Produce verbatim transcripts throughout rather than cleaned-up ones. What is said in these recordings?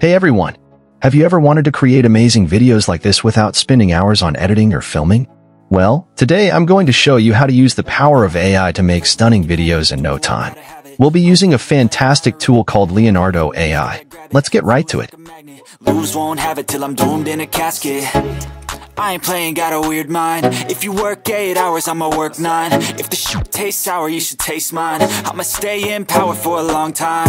Hey everyone! Have you ever wanted to create amazing videos like this without spending hours on editing or filming? Well, today I'm going to show you how to use the power of A I to make stunning videos in no time. We'll be using a fantastic tool called Leonardo A I. Let's get right to it. Moves won't have it till I'm doomed in a casket. I ain't playing, got a weird mind. If you work eight hours, I'ma work nine. If the shit tastes sour, you should taste mine. I'ma stay in power for a long time.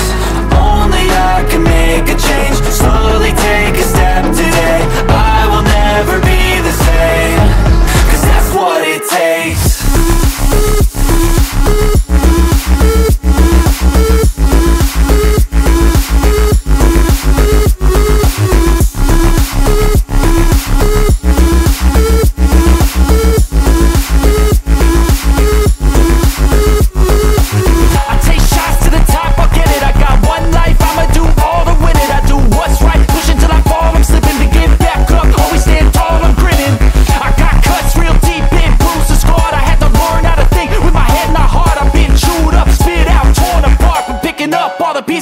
Only I can make a change. Slowly take a step today. I will never be the same, cause that's what it takes.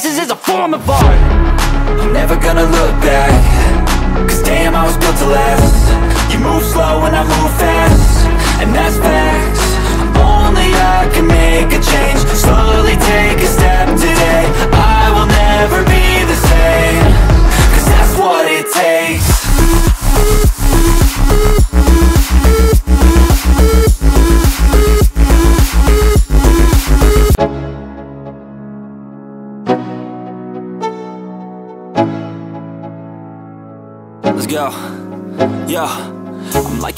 Is a form of art. I'm never gonna look back. Cause damn, I was built to last. You move slow and I move fast, and that's facts. Only I can make a change. Slowly take a step today. I will never be the same, cause that's what it takes. Yo, yo, I'm like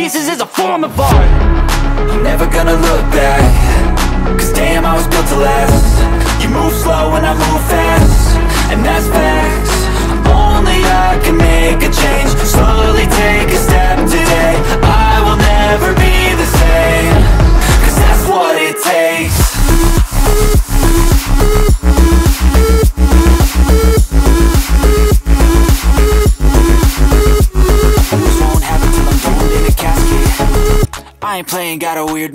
Is a form of art. I'm never gonna look back. Cause damn, I was built to last. You move slow and I move fast, and that's facts. Only I can make a change. Slowly take a step today. I will never be the same, cause that's what it takes. I ain't playing, got a weird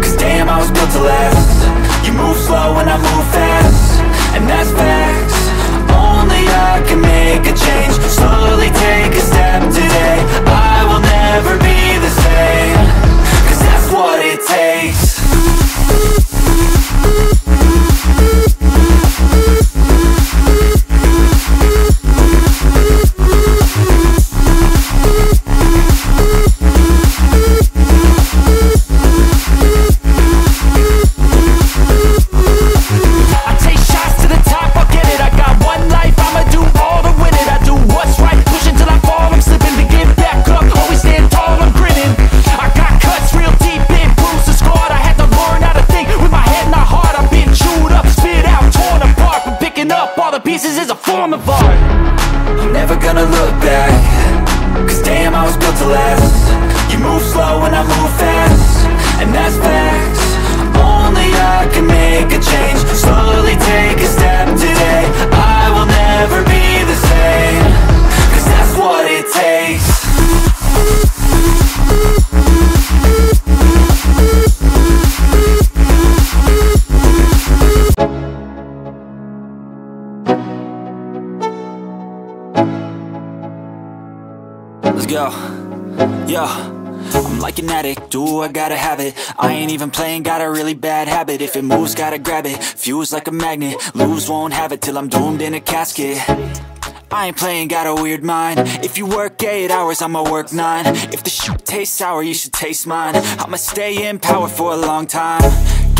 Cause damn, I was built to last. You move slow and I move fast, and that's facts. Only I can make a change. Slowly take a step today. I will never be the same. I'm like an addict, do I gotta have it. I ain't even playing, got a really bad habit. If it moves, gotta grab it, fuse like a magnet. Lose, won't have it till I'm doomed in a casket. I ain't playing, got a weird mind. If you work eight hours, I'ma work nine. If the shit tastes sour, you should taste mine. I'ma stay in power for a long time.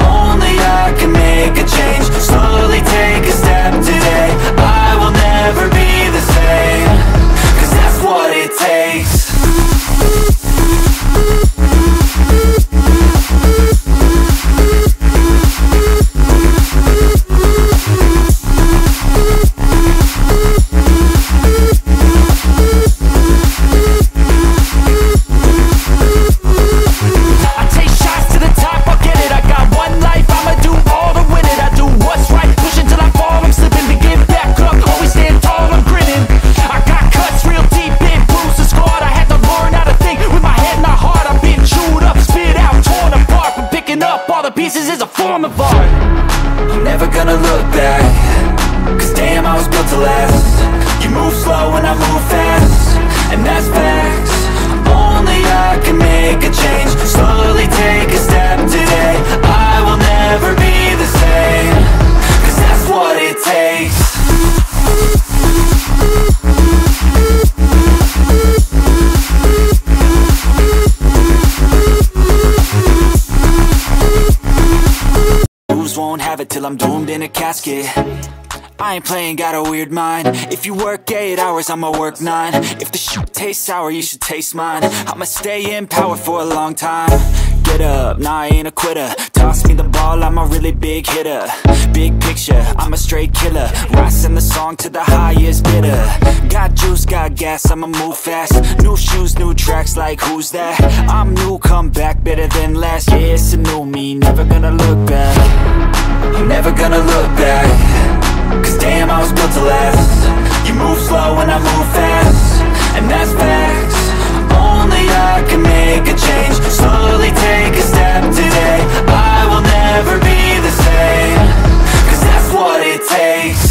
Only I can make a change. Slowly take a step today. I will never be the same, cause that's what it takes. I'm doomed in a casket. I ain't playing, got a weird mind. If you work eight hours, I'ma work nine. If the shit tastes sour, you should taste mine. I'ma stay in power for a long time. Get up, nah, I ain't a quitter. Toss me the ball, I'm a really big hitter. Big picture, I'm a straight killer. Rising the song to the highest bidder. Got juice, got gas, I'ma move fast. New shoes, new tracks, like who's that? I'm new, come back, better than last. Yeah, it's a new me, never gonna look back. I'm never gonna look back. Cause damn, I was built to last. You move slow and I move fast, and that's facts. Only I can make a change. Slowly take a step today. I will never be the same, cause that's what it takes.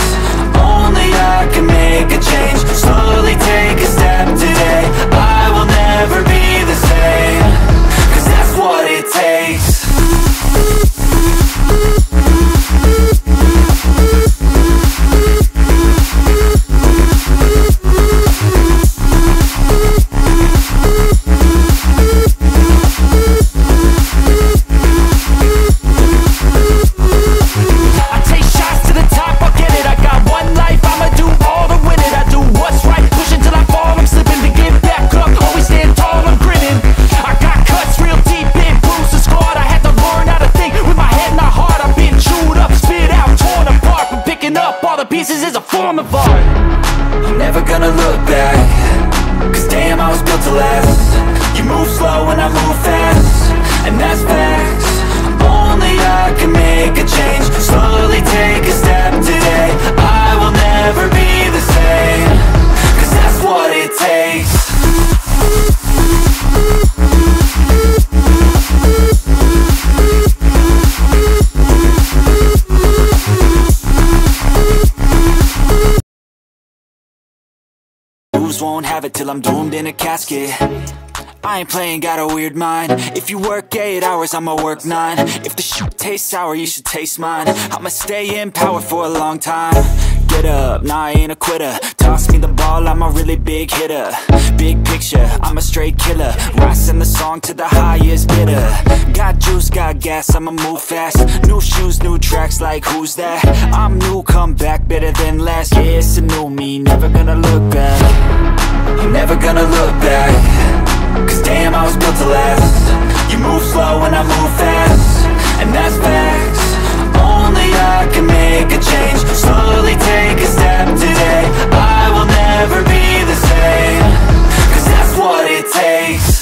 Only I can make a change. Slowly take a step today. I will never be the same, cause that's what it takes. pieces is a form of art. I'm never gonna look back, cause damn, I was built to last. You move slow and I move fast, and that's facts. Only I can make a change, slowly take a step today. I will never be the same, cause that's what it takes. Won't have it till I'm doomed in a casket. I ain't playing, got a weird mind. If you work eight hours, I'ma work nine. If the shit tastes sour, you should taste mine. I'ma stay in power for a long time. Get up, nah, I ain't a quitter. Toss me the ball, I'm a really big hitter. Big picture, I'm a straight killer. Rising the song to the highest bidder. Got juice, got gas, I'ma move fast. New shoes, new tracks, like who's that? I'm new, come back, better than last. Yeah, it's a new me, never gonna look back. I'm never gonna look back, cause damn, I was built to last. You move slow and I move fast, and that's facts. Only I can make a change, slowly take a step today. I will never be the same, cause that's what it takes.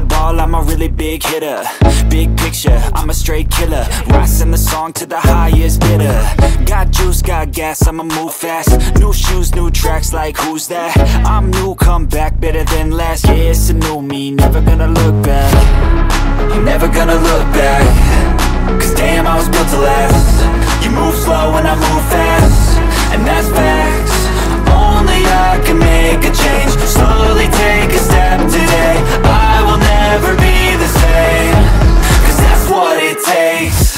ball, I'm a really big hitter. Big picture, I'm a straight killer. Rising the song to the highest bidder. Got juice, got gas, I'ma move fast. New shoes, new tracks, like who's that? I'm new, come back, better than last. Yeah, it's a new me, never gonna look back. I'm never gonna look back, cause damn, I was built to last. You move slow and I move fast, and that's facts. Only I can make a change, slowly take a step today. I will never be the same, cause that's what it takes.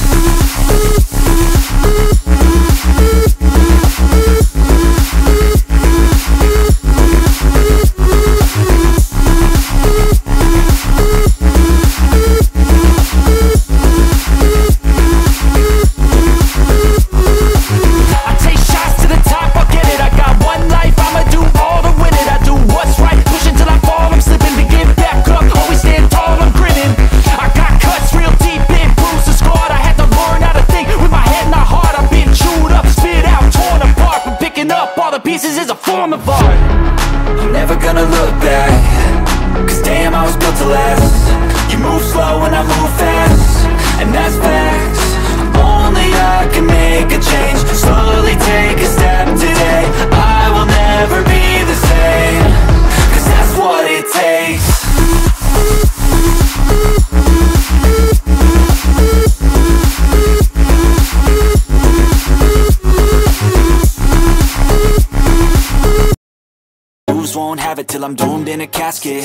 Till I'm doomed in a casket.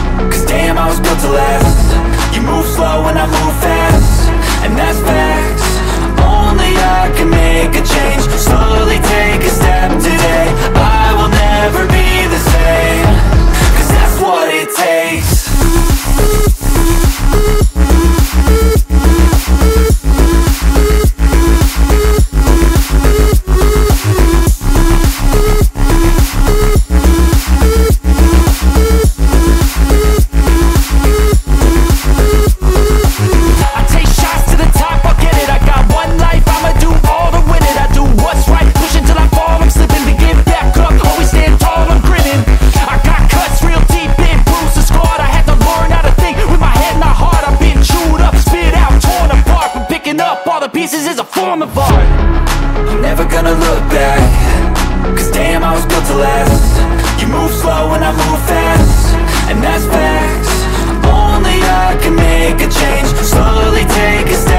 Cause damn, I was built to last. You move slow and I move fast, and that's facts. Only I can make a change. Slowly take a step today. I will never be the same, cause that's what it takes. And that's facts. Only I can make a change. Slowly take a step.